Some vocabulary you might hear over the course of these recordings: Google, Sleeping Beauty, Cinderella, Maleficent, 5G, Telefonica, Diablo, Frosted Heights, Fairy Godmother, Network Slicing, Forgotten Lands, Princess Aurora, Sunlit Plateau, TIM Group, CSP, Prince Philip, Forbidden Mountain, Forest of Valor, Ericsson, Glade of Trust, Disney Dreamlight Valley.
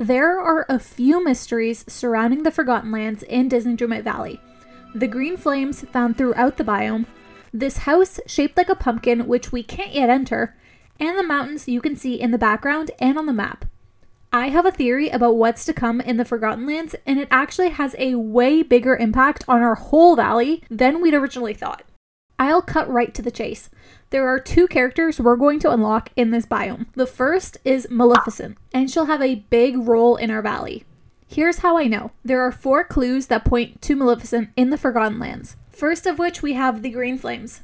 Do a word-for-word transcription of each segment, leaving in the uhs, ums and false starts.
There are a few mysteries surrounding the Forgotten Lands in Disney Dreamlight Valley. The green flames found throughout the biome, this house shaped like a pumpkin which we can't yet enter, and the mountains you can see in the background and on the map. I have a theory about what's to come in the Forgotten Lands, and it actually has a way bigger impact on our whole valley than we'd originally thought. I'll cut right to the chase. There are two characters we're going to unlock in this biome. The first is Maleficent, and she'll have a big role in our valley. Here's how I know. There are four clues that point to Maleficent in the Forgotten Lands. First of which we have the green flames.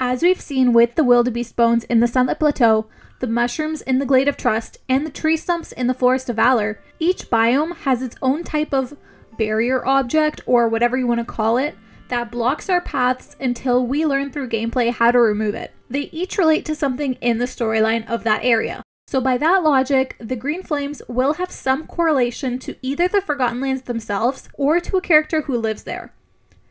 As we've seen with the wildebeest bones in the Sunlit Plateau, the mushrooms in the Glade of Trust, and the tree stumps in the Forest of Valor, each biome has its own type of barrier object, or whatever you want to call it, that blocks our paths until we learn through gameplay how to remove it. They each relate to something in the storyline of that area. So by that logic, the green flames will have some correlation to either the Forgotten Lands themselves or to a character who lives there.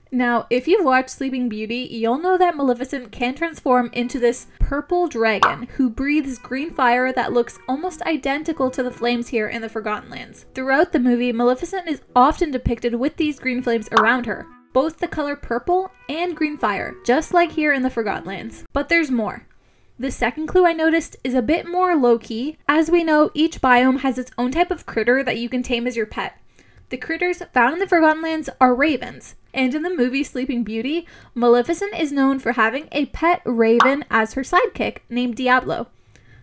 Now, if you've watched Sleeping Beauty, you'll know that Maleficent can transform into this purple dragon who breathes green fire that looks almost identical to the flames here in the Forgotten Lands. Throughout the movie, Maleficent is often depicted with these green flames around her, both the color purple and green fire, just like here in the Forgotten Lands. But there's more. The second clue I noticed is a bit more low-key. As we know, each biome has its own type of critter that you can tame as your pet. The critters found in the Forgotten Lands are ravens, and in the movie Sleeping Beauty, Maleficent is known for having a pet raven as her sidekick named Diablo.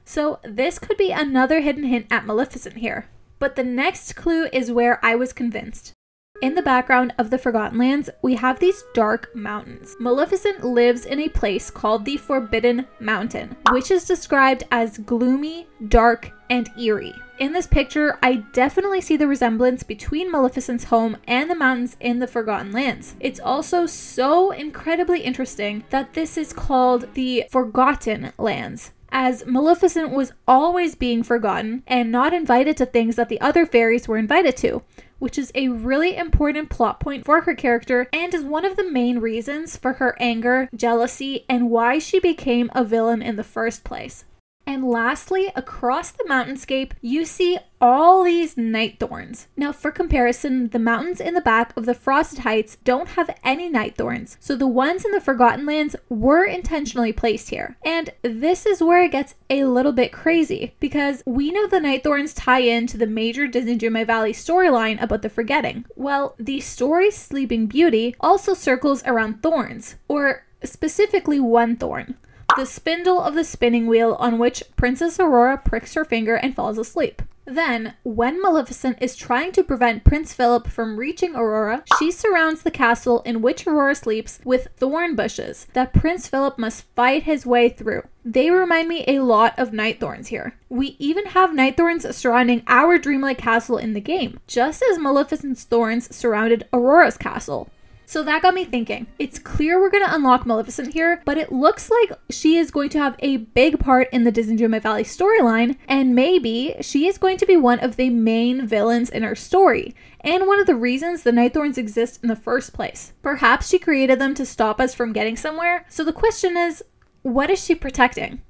So this could be another hidden hint at Maleficent here. But the next clue is where I was convinced. In the background of the Forgotten Lands, we have these dark mountains. Maleficent lives in a place called the Forbidden Mountain, which is described as gloomy, dark, and eerie. In this picture, I definitely see the resemblance between Maleficent's home and the mountains in the Forgotten Lands. It's also so incredibly interesting that this is called the Forgotten Lands, as Maleficent was always being forgotten and not invited to things that the other fairies were invited to, which is a really important plot point for her character and is one of the main reasons for her anger, jealousy, and why she became a villain in the first place. And lastly, across the mountainscape, you see all these night thorns. Now for comparison, the mountains in the back of the Frosted Heights don't have any night thorns, so the ones in the Forgotten Lands were intentionally placed here. And this is where it gets a little bit crazy, because we know the night thorns tie into the major Disney Dreamlight Valley storyline about the forgetting. Well, the story Sleeping Beauty also circles around thorns, or specifically one thorn. The spindle of the spinning wheel on which Princess Aurora pricks her finger and falls asleep. Then, when Maleficent is trying to prevent Prince Philip from reaching Aurora, she surrounds the castle in which Aurora sleeps with thorn bushes that Prince Philip must fight his way through. They remind me a lot of night thorns here. We even have night thorns surrounding our dreamlike castle in the game, just as Maleficent's thorns surrounded Aurora's castle. So that got me thinking. It's clear we're going to unlock Maleficent here, but it looks like she is going to have a big part in the Disney Dreamlight Valley storyline, and maybe she is going to be one of the main villains in our story, and one of the reasons the night thorns exist in the first place. Perhaps she created them to stop us from getting somewhere, so the question is, what is she protecting?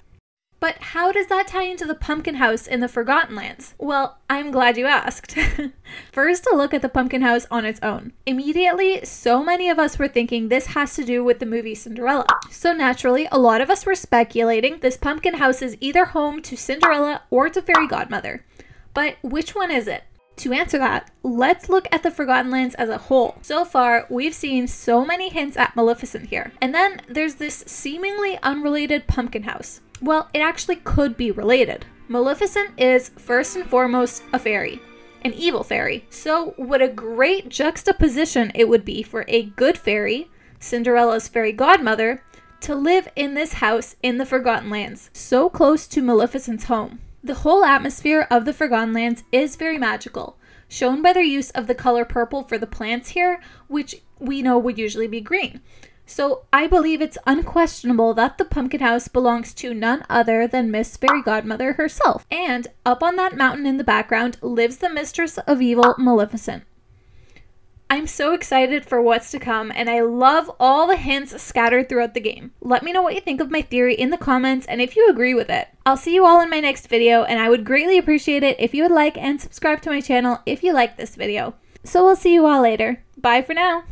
But how does that tie into the pumpkin house in the Forgotten Lands? Well, I'm glad you asked. First, a look at the pumpkin house on its own. Immediately, so many of us were thinking this has to do with the movie Cinderella. So naturally, a lot of us were speculating this pumpkin house is either home to Cinderella or to Fairy Godmother. But which one is it? To answer that, let's look at the Forgotten Lands as a whole. So far, we've seen so many hints at Maleficent here. And then there's this seemingly unrelated pumpkin house. Well, it actually could be related. Maleficent is, first and foremost, a fairy. An evil fairy. So what a great juxtaposition it would be for a good fairy, Cinderella's fairy godmother, to live in this house in the Forgotten Lands, so close to Maleficent's home. The whole atmosphere of the Forgotten Lands is very magical, shown by their use of the color purple for the plants here, which we know would usually be green. So I believe it's unquestionable that the pumpkin house belongs to none other than Miss Fairy Godmother herself. And up on that mountain in the background lives the mistress of evil, Maleficent. I'm so excited for what's to come, and I love all the hints scattered throughout the game. Let me know what you think of my theory in the comments and if you agree with it. I'll see you all in my next video, and I would greatly appreciate it if you would like and subscribe to my channel if you like this video. So we'll see you all later. Bye for now!